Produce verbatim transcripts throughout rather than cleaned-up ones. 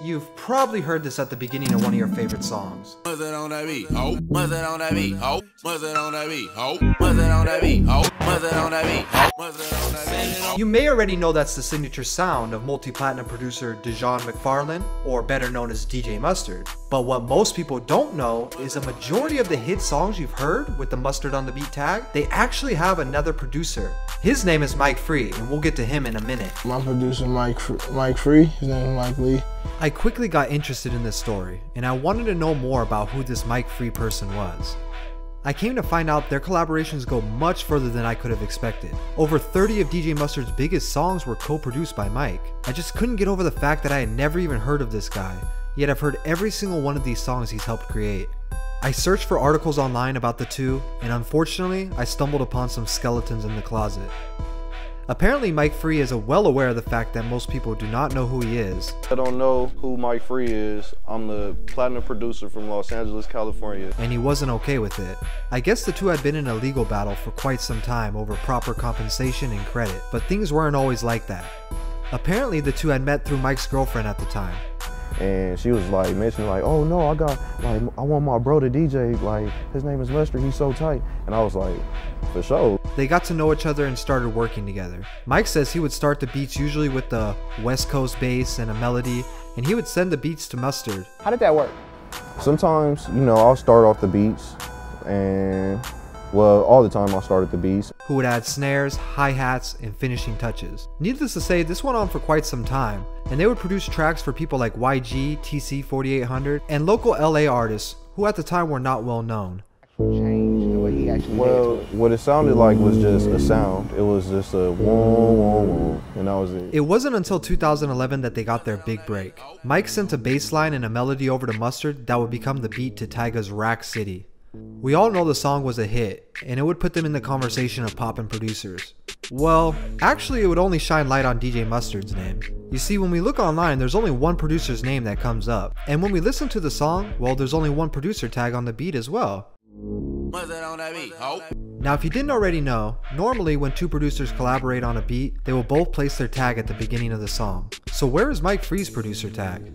You've probably heard this at the beginning of one of your favorite songs. What's it on that beat? Oh, what's it on that beat? Oh, what's it on that beat? Oh, what's it on that beat? Oh, what's it on that beat? Oh, what's it on that beat? You may already know that's the signature sound of multi-platinum producer Dijon McFarlane, or better known as D J Mustard. But what most people don't know is a majority of the hit songs you've heard with the Mustard on the beat tag, they actually have another producer. His name is Mike Free, and we'll get to him in a minute. My producer, Mike, Mike Free, his name is Mike Lee. I quickly got interested in this story, and I wanted to know more about who this Mike Free person was. I came to find out their collaborations go much further than I could have expected. Over thirty of D J Mustard's biggest songs were co-produced by Mike. I just couldn't get over the fact that I had never even heard of this guy, yet I've heard every single one of these songs he's helped create. I searched for articles online about the two, and unfortunately, I stumbled upon some skeletons in the closet. Apparently, Mike Free is well aware of the fact that most people do not know who he is. I don't know who Mike Free is. I'm the platinum producer from Los Angeles, California. And he wasn't okay with it. I guess the two had been in a legal battle for quite some time over proper compensation and credit, but things weren't always like that. Apparently, the two had met through Mike's girlfriend at the time. And she was like mentioning like, oh no, I got, like, I want my bro to D J, like, his name is Lester, he's so tight. And I was like, for sure. They got to know each other and started working together. Mike says he would start the beats usually with the West Coast bass and a melody, and he would send the beats to Mustard. How did that work? Sometimes, you know, I'll start off the beats, and well, all the time I'll start at the beats. Who would add snares, hi-hats, and finishing touches. Needless to say, this went on for quite some time, and they would produce tracks for people like Y G, T C forty-eight hundred, and local L A artists who at the time were not well known. Well, what it sounded like was just a sound. It was just a whoa, whoa, whoa, and that was it. It wasn't until two thousand eleven that they got their big break. Mike sent a bass line and a melody over to Mustard that would become the beat to Tyga's Rack City. We all know the song was a hit, and it would put them in the conversation of poppin' producers. Well, actually it would only shine light on D J Mustard's name. You see, when we look online, there's only one producer's name that comes up. And when we listen to the song, well, there's only one producer tag on the beat as well. Now, if you didn't already know, normally when two producers collaborate on a beat, they will both place their tag at the beginning of the song. So where is Mike Free's producer tag?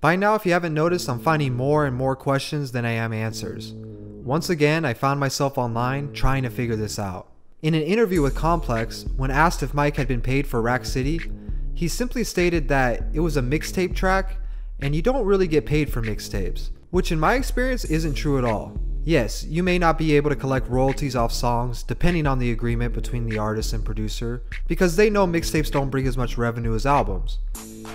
By now, if you haven't noticed, I'm finding more and more questions than I am answers. Once again, I found myself online trying to figure this out. In an interview with Complex, when asked if Mike had been paid for Rack City, he simply stated that it was a mixtape track and you don't really get paid for mixtapes, which in my experience isn't true at all. Yes, you may not be able to collect royalties off songs depending on the agreement between the artist and producer, because they know mixtapes don't bring as much revenue as albums.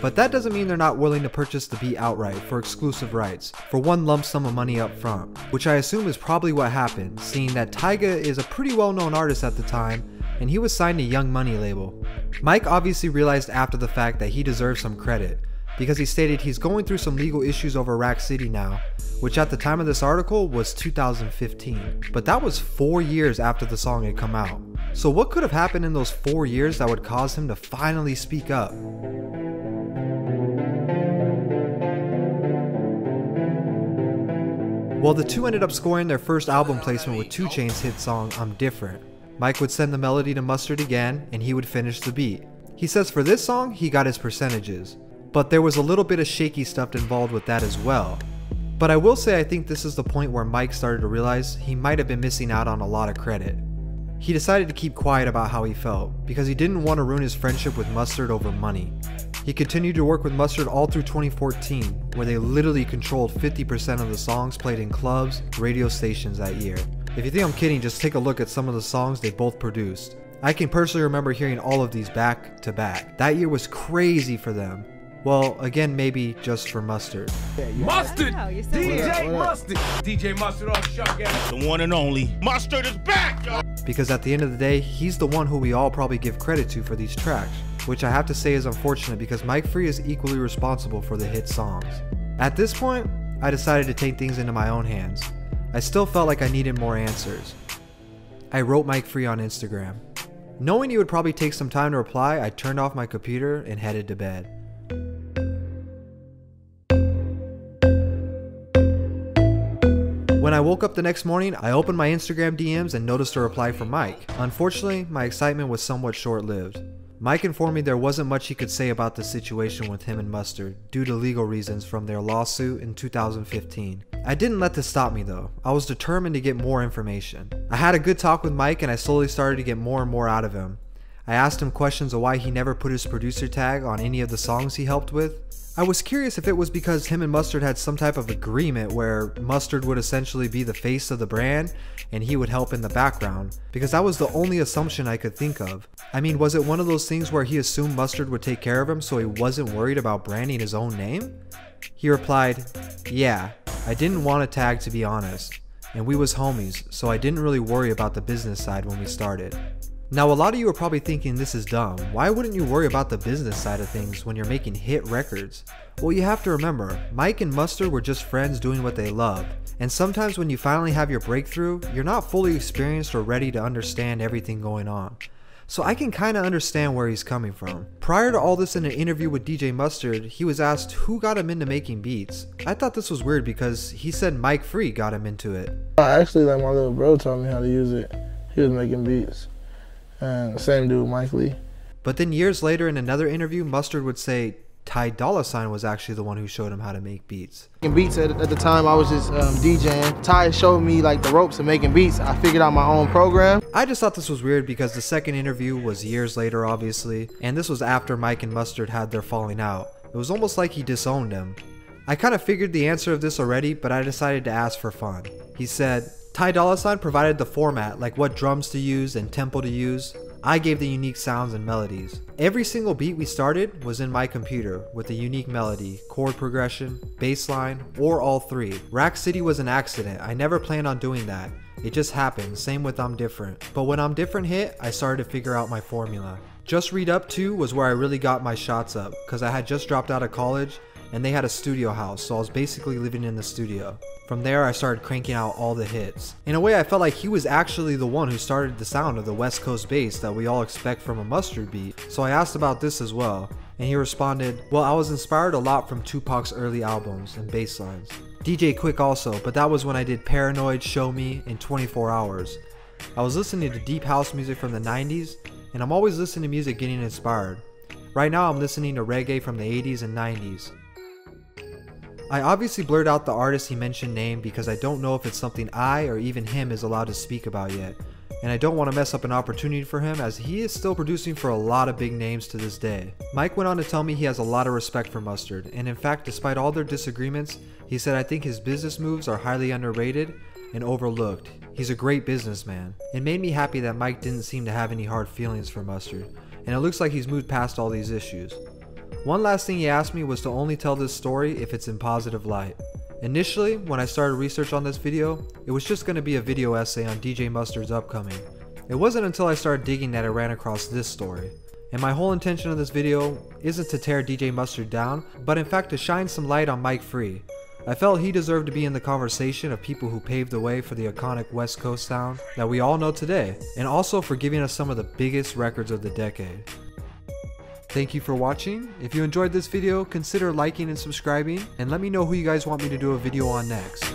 But that doesn't mean they're not willing to purchase the beat outright for exclusive rights, for one lump sum of money up front, which I assume is probably what happened, seeing that Tyga is a pretty well-known artist at the time, and he was signed to Young Money label. Mike obviously realized after the fact that he deserves some credit, because he stated he's going through some legal issues over Rack City now, which at the time of this article was two thousand fifteen. But that was four years after the song had come out. So what could have happened in those four years that would cause him to finally speak up? Well, the two ended up scoring their first album placement with two Chainz's hit song, I'm Different. Mike would send the melody to Mustard again, and he would finish the beat. He says for this song, he got his percentages. But there was a little bit of shaky stuff involved with that as well. But I will say I think this is the point where Mike started to realize he might have been missing out on a lot of credit. He decided to keep quiet about how he felt, because he didn't want to ruin his friendship with Mustard over money. He continued to work with Mustard all through twenty fourteen, where they literally controlled fifty percent of the songs played in clubs, radio stations that year. If you think I'm kidding, just take a look at some of the songs they both produced. I can personally remember hearing all of these back to back. That year was crazy for them. Well, again, maybe just for Mustard. Mustard! D J Mustard! D J Mustard off Shotgun. The one and only. Mustard is back, y'all! Because at the end of the day, he's the one who we all probably give credit to for these tracks, which I have to say is unfortunate because Mike Free is equally responsible for the hit songs. At this point, I decided to take things into my own hands. I still felt like I needed more answers. I wrote Mike Free on Instagram. Knowing he would probably take some time to reply, I turned off my computer and headed to bed. When I woke up the next morning, I opened my Instagram D Ms and noticed a reply from Mike. Unfortunately, my excitement was somewhat short-lived. Mike informed me there wasn't much he could say about the situation with him and Mustard due to legal reasons from their lawsuit in two thousand fifteen. I didn't let this stop me though. I was determined to get more information. I had a good talk with Mike and I slowly started to get more and more out of him. I asked him questions of why he never put his producer tag on any of the songs he helped with. I was curious if it was because him and Mustard had some type of agreement where Mustard would essentially be the face of the brand and he would help in the background, because that was the only assumption I could think of. I mean, was it one of those things where he assumed Mustard would take care of him so he wasn't worried about branding his own name? He replied, "Yeah, I didn't want a tag to be honest, and we was homies, so I didn't really worry about the business side when we started." Now a lot of you are probably thinking this is dumb. Why wouldn't you worry about the business side of things when you're making hit records? Well, you have to remember, Mike and Mustard were just friends doing what they loved. And sometimes when you finally have your breakthrough, you're not fully experienced or ready to understand everything going on. So I can kinda understand where he's coming from. Prior to all this, in an interview with D J Mustard, he was asked who got him into making beats. I thought this was weird because he said Mike Free got him into it. I actually, like, my little bro taught me how to use it. He was making beats. And same dude, Mike Lee. But then years later in another interview, Mustard would say Ty Dolla Sign was actually the one who showed him how to make beats. Making beats at, at the time, I was just um, DJing. Ty showed me like the ropes of making beats. I figured out my own program. I just thought this was weird because the second interview was years later, obviously. And this was after Mike and Mustard had their falling out. It was almost like he disowned him. I kind of figured the answer of this already, but I decided to ask for fun. He said, Ty Dolla Sign provided the format, like what drums to use and tempo to use. I gave the unique sounds and melodies. Every single beat we started was in my computer with a unique melody, chord progression, bass line, or all three. Rack City was an accident. I never planned on doing that. It just happened, same with I'm Different. But when I'm Different hit, I started to figure out my formula. Just Read Up two was where I really got my shots up, because I had just dropped out of college and they had a studio house, so I was basically living in the studio. From there, I started cranking out all the hits. In a way, I felt like he was actually the one who started the sound of the West Coast bass that we all expect from a Mustard beat, so I asked about this as well, and he responded, "Well, I was inspired a lot from Tupac's early albums and bass lines. D J Quick also, but that was when I did Paranoid, Show Me, and twenty-four hours. I was listening to deep house music from the nineties, and I'm always listening to music getting inspired. Right now, I'm listening to reggae from the eighties and nineties. I obviously blurred out the artist he mentioned name because I don't know if it's something I or even him is allowed to speak about yet, and I don't want to mess up an opportunity for him as he is still producing for a lot of big names to this day. Mike went on to tell me he has a lot of respect for Mustard, and in fact, despite all their disagreements, he said, "I think his business moves are highly underrated and overlooked. He's a great businessman." It made me happy that Mike didn't seem to have any hard feelings for Mustard, and it looks like he's moved past all these issues. One last thing he asked me was to only tell this story if it's in positive light. Initially, when I started research on this video, it was just going to be a video essay on D J Mustard's upcoming. It wasn't until I started digging that I ran across this story. And my whole intention of this video isn't to tear D J Mustard down, but in fact to shine some light on Mike Free. I felt he deserved to be in the conversation of people who paved the way for the iconic West Coast sound that we all know today, and also for giving us some of the biggest records of the decade. Thank you for watching. If you enjoyed this video, consider liking and subscribing, and let me know who you guys want me to do a video on next.